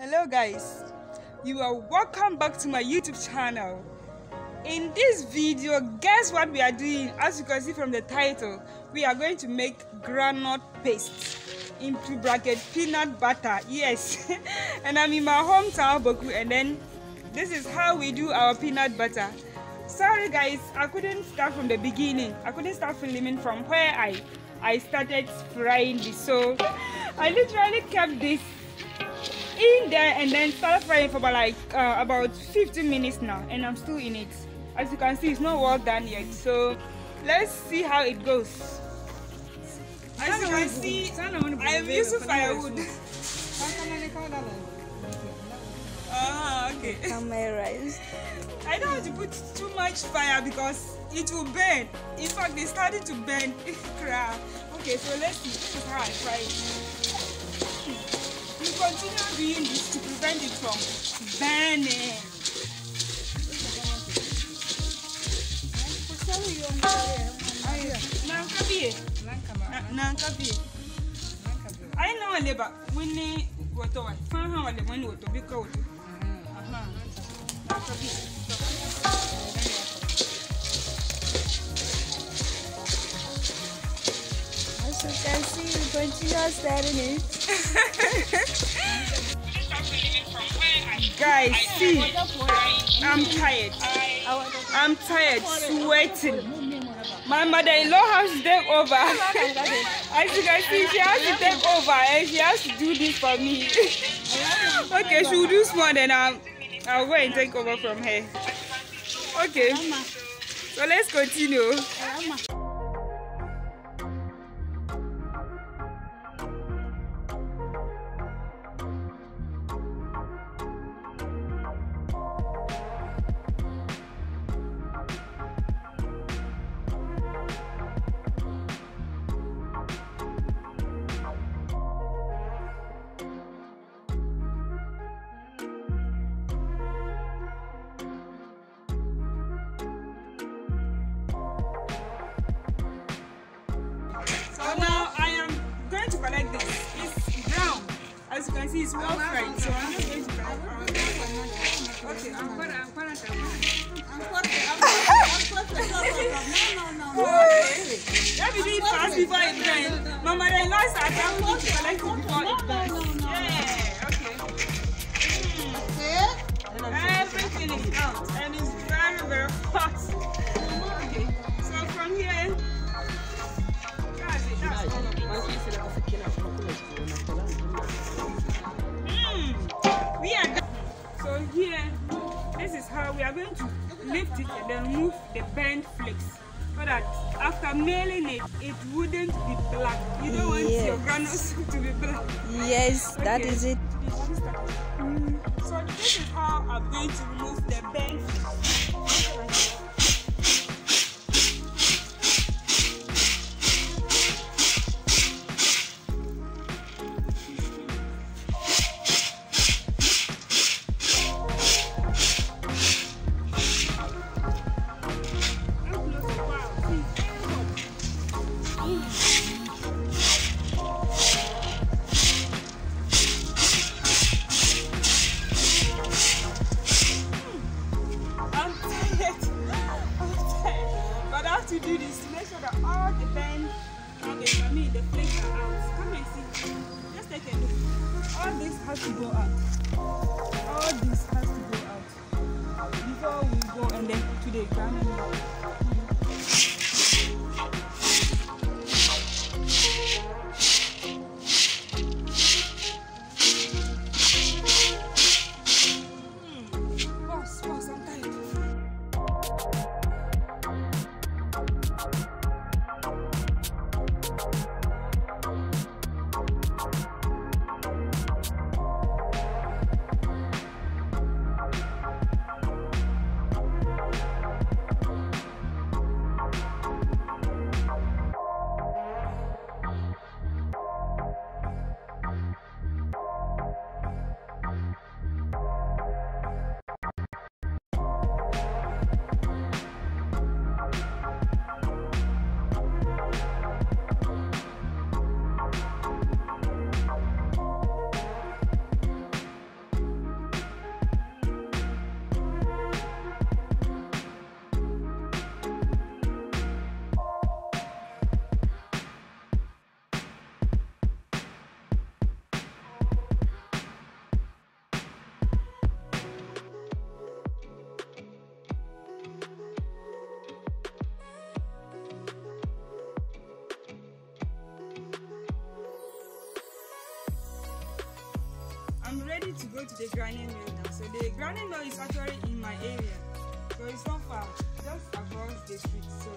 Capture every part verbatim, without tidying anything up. Hello guys, you are welcome back to my YouTube channel. In this video, guess what we are doing? As you can see from the title, we are going to make granite paste into bracket peanut butter. Yes. And I'm in my hometown Boku, and then this is how we do our peanut butter. Sorry guys, I couldn't start from the beginning. I couldn't start filming from where I I started frying this, so I literally kept this in there and then started frying for about like uh, about fifteen minutes now, and I'm still in it. As you can see, it's not well done yet, so let's see how it goes. As you can see, I'm using firewood. Ah, okay. I don't have to put too much fire because it will burn. In fact, it's starting to burn. Crap. Okay, so let's see. This is how I fry it. We continue doing this to prevent it from burning. I know a labor when they go to a farm or the window to be cold. As you can see, we continue stirring it. Guys, see, I'm tired. I'm tired, sweating. My mother-in-law has to take over. As you can see, she has to take over and she has to do this for me. Okay, she will do small, then I'll, I'll go and take over from her. Okay, so let's continue. Like this, it's brown. As you can see, it's well fried. So I'm not going to brown. Okay, I'm going to. I'm going to. I'm No, no, no. Let me do it fast before it burns. My mother-in-law said I'm going to collect it before it burns. Yeah, okay. Okay. Everything is out and it's very, very hot. Okay. So from here, that's it. That's all of it. Mm. We are so here. This is how we are going to lift it and then move the burnt flakes, so that after mailing it, it wouldn't be black. You don't want yes. your granules to be black. Yes, okay. That is it. Mm. So this is how I'm going to remove the burnt flakes. To do this, to make sure that all the bends and the, I mean, the flakes are out. Come and see. Just take a look. All this has to go out. All this has to go out before we go and then to the granite. I'm ready to go to the grinding mill now. So the grinding mill is actually in my area, so it's not far, just across the street. So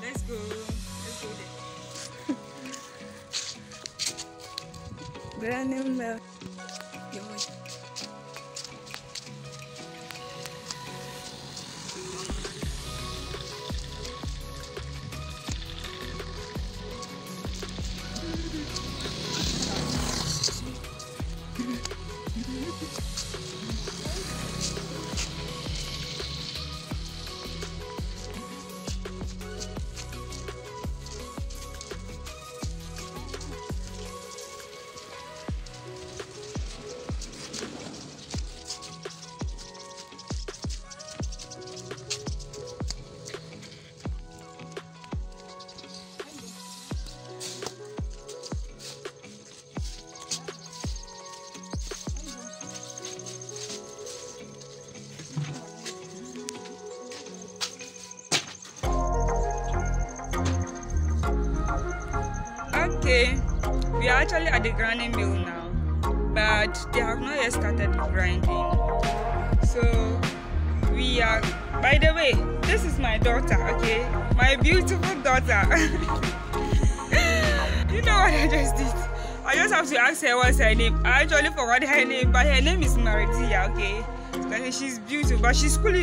let's go, let's go there. Grinding mill. We are actually at the grinding mill now, but they have not yet started grinding. So we are, by the way, this is my daughter, okay? My beautiful daughter. You know what I just did? I just have to ask her what's her name. I actually forgot her name, but her name is Maritia, okay? Because she's beautiful, but she's cool,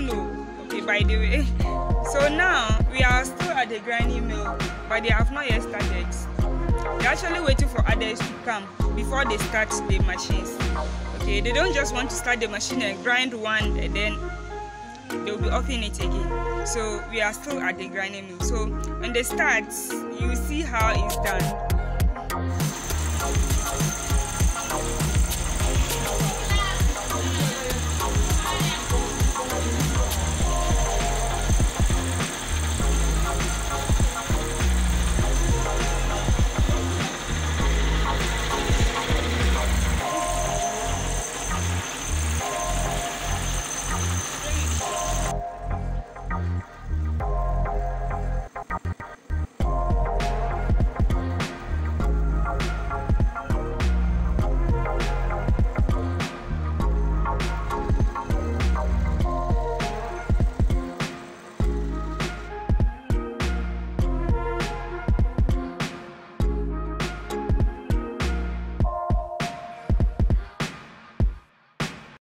okay, by the way. So now we are still at the grinding mill, but they have not yet started. They're actually waiting for others to come before they start the machines. Okay, they don't just want to start the machine and grind one and then they'll be off in it again. So we are still at the grinding mill. So when they start, you see how it's done.